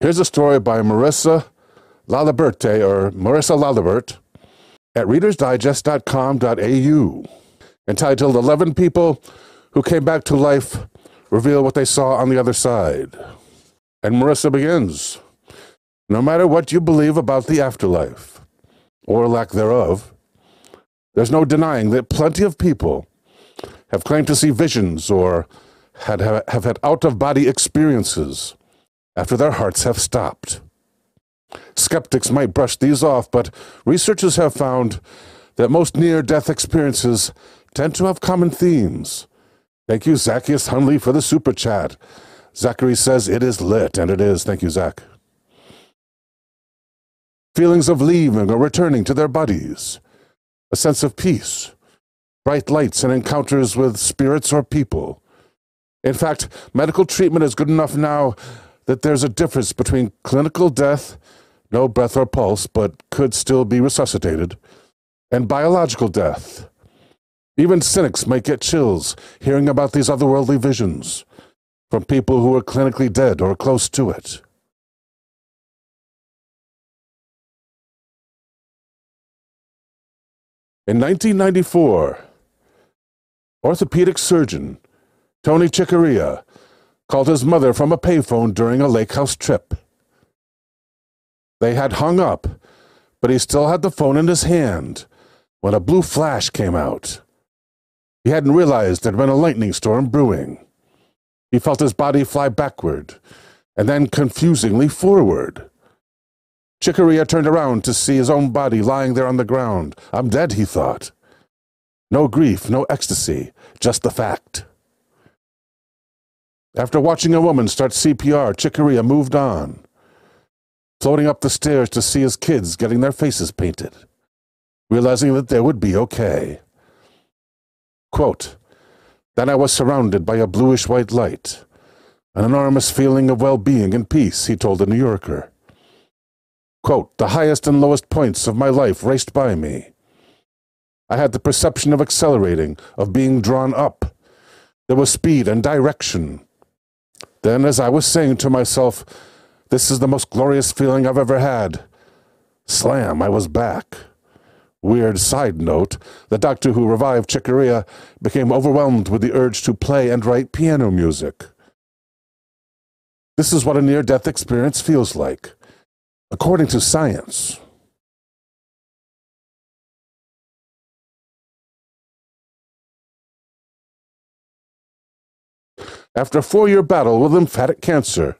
Here's a story by Marissa Laliberte, or Marissa Laliberte, at readersdigest.com.au, entitled 11 People Who Came Back to Life Reveal What They Saw on the Other Side. And Marissa begins, no matter what you believe about the afterlife, or lack thereof, there's no denying that plenty of people have claimed to see visions or have had out-of-body experiences after their hearts have stopped. Skeptics might brush these off, but researchers have found that most near-death experiences tend to have common themes. Thank you, Zacchaeus Hunley, for the super chat. Zachary says it is lit, and it is. Thank you, Zach. Feelings of leaving or returning to their bodies, a sense of peace, bright lights and encounters with spirits or people. In fact, medical treatment is good enough now that there's a difference between clinical death, no breath or pulse, but could still be resuscitated, and biological death. Even cynics might get chills hearing about these otherworldly visions from people who are clinically dead or close to it. In 1994, orthopedic surgeon Tony Cicoria called his mother from a payphone during a lake house trip. They had hung up, but he still had the phone in his hand when a blue flash came out. He hadn't realized there'd been a lightning storm brewing. He felt his body fly backward and then confusingly forward. Cicoria turned around to see his own body lying there on the ground. I'm dead, he thought. No grief, no ecstasy, just the fact. After watching a woman start CPR, Cicoria moved on, floating up the stairs to see his kids getting their faces painted, realizing that they would be okay. Quote, then I was surrounded by a bluish-white light, an enormous feeling of well-being and peace, he told the New Yorker. Quote, the highest and lowest points of my life raced by me. I had the perception of accelerating, of being drawn up. There was speed and direction. Then, as I was saying to myself, this is the most glorious feeling I've ever had, slam, I was back. Weird side note, the doctor who revived Cicoria became overwhelmed with the urge to play and write piano music. This is what a near-death experience feels like, according to science. After a 4-year battle with lymphatic cancer,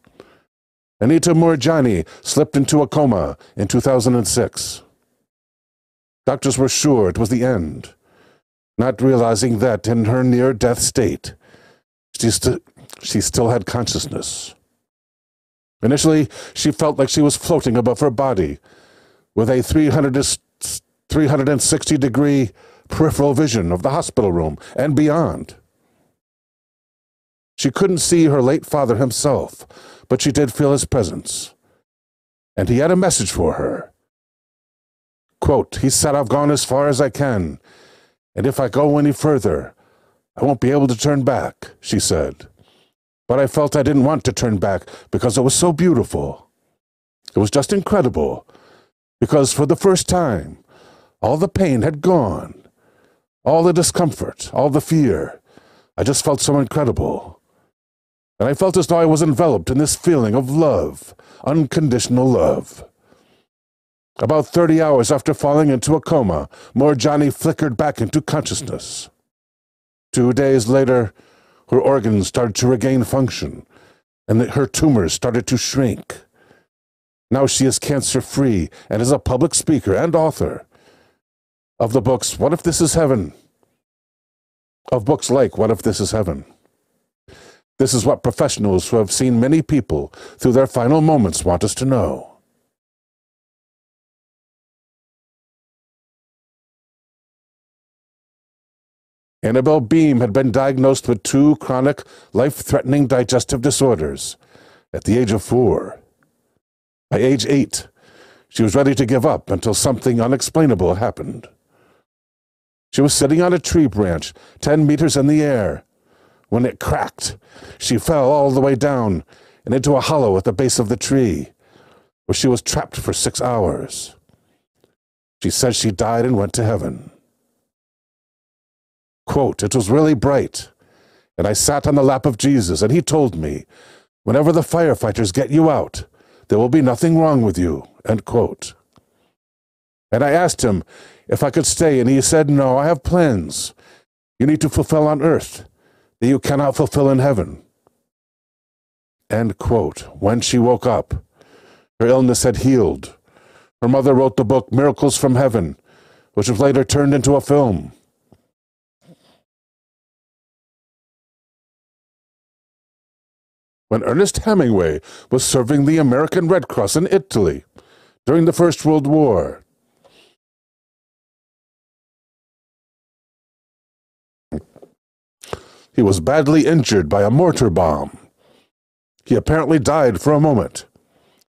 Anita Moorjani slipped into a coma in 2006. Doctors were sure it was the end, not realizing that in her near-death state, she still had consciousness. Initially, she felt like she was floating above her body with a 360-degree peripheral vision of the hospital room and beyond. She couldn't see her late father himself, but she did feel his presence. And he had a message for her. Quote, he said, I've gone as far as I can, and if I go any further, I won't be able to turn back, she said. But I felt I didn't want to turn back because it was so beautiful. It was just incredible, because for the first time, all the pain had gone, all the discomfort, all the fear. I just felt so incredible. And I felt as though I was enveloped in this feeling of love, unconditional love. About 30 hours after falling into a coma, Moorjani flickered back into consciousness. 2 days later, her organs started to regain function, and her tumors started to shrink. Now she is cancer-free and is a public speaker and author of the books What If This Is Heaven? Of books like What If This Is Heaven? This is what professionals who have seen many people through their final moments want us to know. Annabelle Beam had been diagnosed with 2 chronic, life-threatening digestive disorders at the age of 4. By age 8, she was ready to give up until something unexplainable happened. She was sitting on a tree branch 10 meters in the air when it cracked. She fell all the way down and into a hollow at the base of the tree, where she was trapped for 6 hours. She said she died and went to heaven. Quote, "It was really bright, and I sat on the lap of Jesus, and he told me, 'Whenever the firefighters get you out, there will be nothing wrong with you,'" end quote. "And I asked him if I could stay, and he said, 'No, I have plans you need to fulfill on earth that you cannot fulfill in heaven,'" end quote. When she woke up, her illness had healed. Her mother wrote the book Miracles from Heaven, which was later turned into a film. When Ernest Hemingway was serving the American Red Cross in Italy during the First World War, he was badly injured by a mortar bomb. He apparently died for a moment,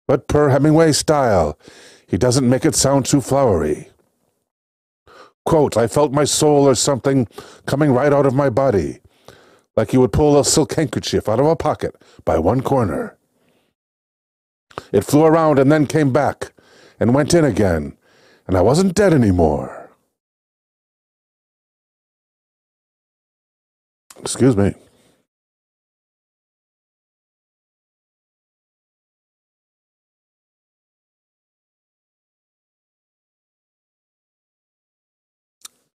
but per Hemingway's style, he doesn't make it sound too flowery. Quote, "I felt my soul or something coming right out of my body, like you would pull a silk handkerchief out of a pocket by one corner. It flew around and then came back and went in again, and I wasn't dead anymore." Excuse me.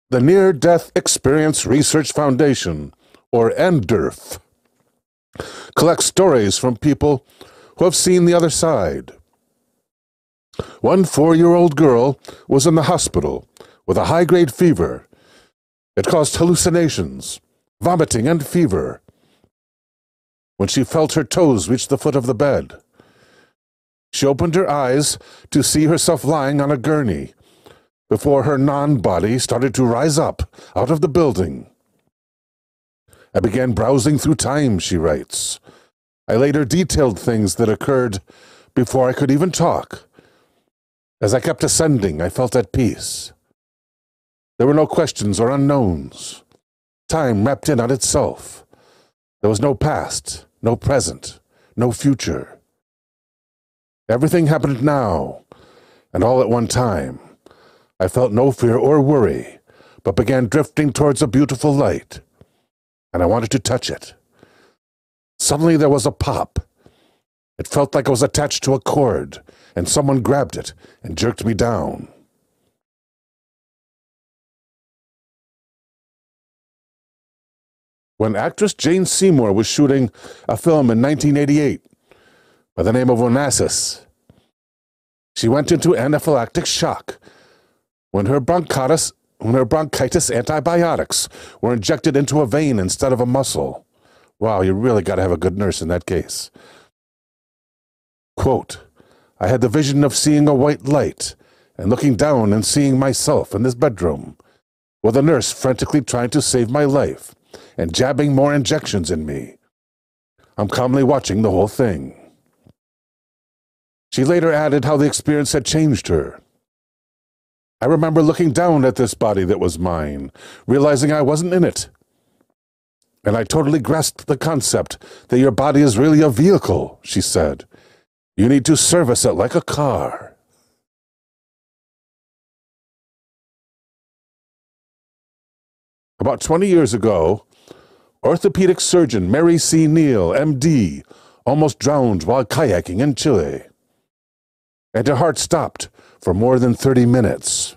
The Near-Death Experience Research Foundation, or NDERF, collects stories from people who have seen the other side. One 4-year-old girl was in the hospital with a high-grade fever. It caused hallucinations, vomiting, and fever. When she felt her toes reach the foot of the bed, she opened her eyes to see herself lying on a gurney before her non-body started to rise up out of the building. "I began browsing through time," she writes. "I later detailed things that occurred before I could even talk. As I kept ascending, I felt at peace. There were no questions or unknowns. Time wrapped in on itself. There was no past, no present, no future. Everything happened now, and all at one time. I felt no fear or worry, but began drifting towards a beautiful light, and I wanted to touch it. Suddenly there was a pop. It felt like I was attached to a cord, and someone grabbed it and jerked me down." When actress Jane Seymour was shooting a film in 1988 by the name of Onassis, she went into anaphylactic shock when her bronchitis antibiotics were injected into a vein instead of a muscle. Wow, you really got to have a good nurse in that case. Quote, "I had the vision of seeing a white light and looking down and seeing myself in this bedroom, with a nurse frantically trying to save my life and jabbing more injections in me. I'm calmly watching the whole thing." She later added how the experience had changed her. "I remember looking down at this body that was mine, realizing I wasn't in it. And I totally grasped the concept that your body is really a vehicle," she said. "You need to service it like a car." About 20 years ago, orthopedic surgeon Mary C. Neal, MD, almost drowned while kayaking in Chile, and her heart stopped for more than 30 minutes.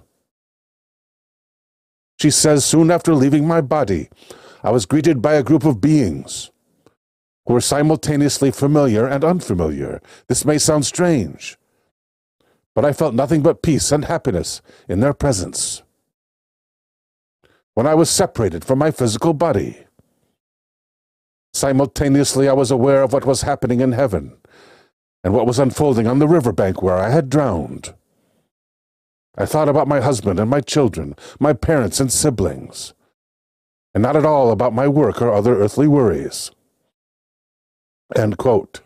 She says, "Soon after leaving my body, I was greeted by a group of beings who were simultaneously familiar and unfamiliar. This may sound strange, but I felt nothing but peace and happiness in their presence. When I was separated from my physical body, simultaneously I was aware of what was happening in heaven and what was unfolding on the riverbank where I had drowned. I thought about my husband and my children, my parents and siblings, and not at all about my work or other earthly worries." End quote.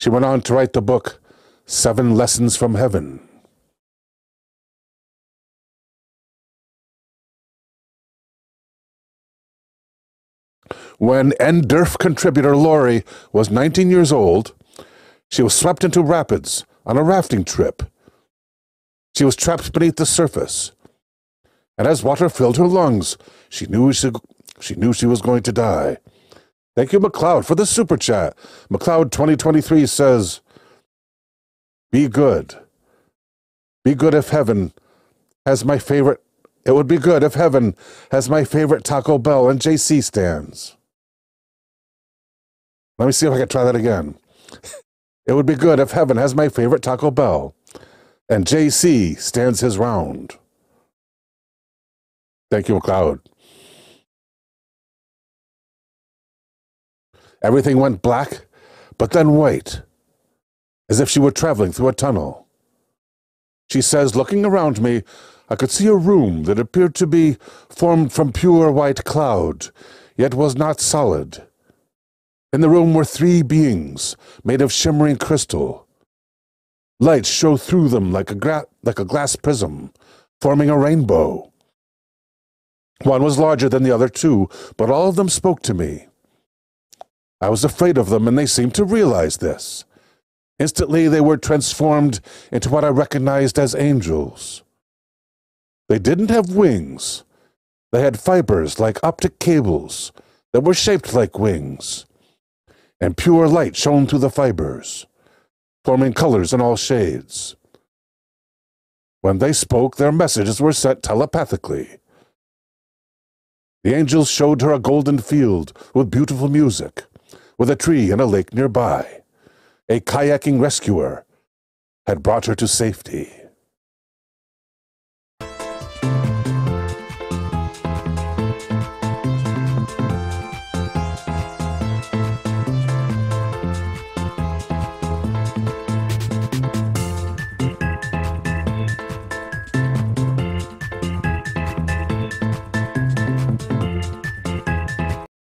She went on to write the book, 7 Lessons from Heaven. When NDERF contributor Lori was 19 years old, She was swept into rapids on a rafting trip. She was trapped beneath the surface, and as water filled her lungs, she knew she was going to die. Thank you, McLeod, for the super chat. McLeod 2023 says, "Be good. Be good if heaven has my favorite. It would be good if heaven has my favorite Taco Bell and JC stands." Let me see if I can try that again. It would be good if heaven has my favorite Taco Bell and JC stands his round. Thank you, McLeod. Everything went black, but then white, as if she were traveling through a tunnel. She says, "Looking around me, I could see a room that appeared to be formed from pure white cloud, yet was not solid. In the room were three beings made of shimmering crystal. Lights shone through them like a glass prism, forming a rainbow. One was larger than the other two, but all of them spoke to me. I was afraid of them, and they seemed to realize this. Instantly, they were transformed into what I recognized as angels. They didn't have wings. They had fibers like optic cables that were shaped like wings, and pure light shone through the fibers, forming colors in all shades. When they spoke, their messages were sent telepathically. The angels showed her a golden field with beautiful music, with a tree and a lake nearby. A kayaking rescuer had brought her to safety."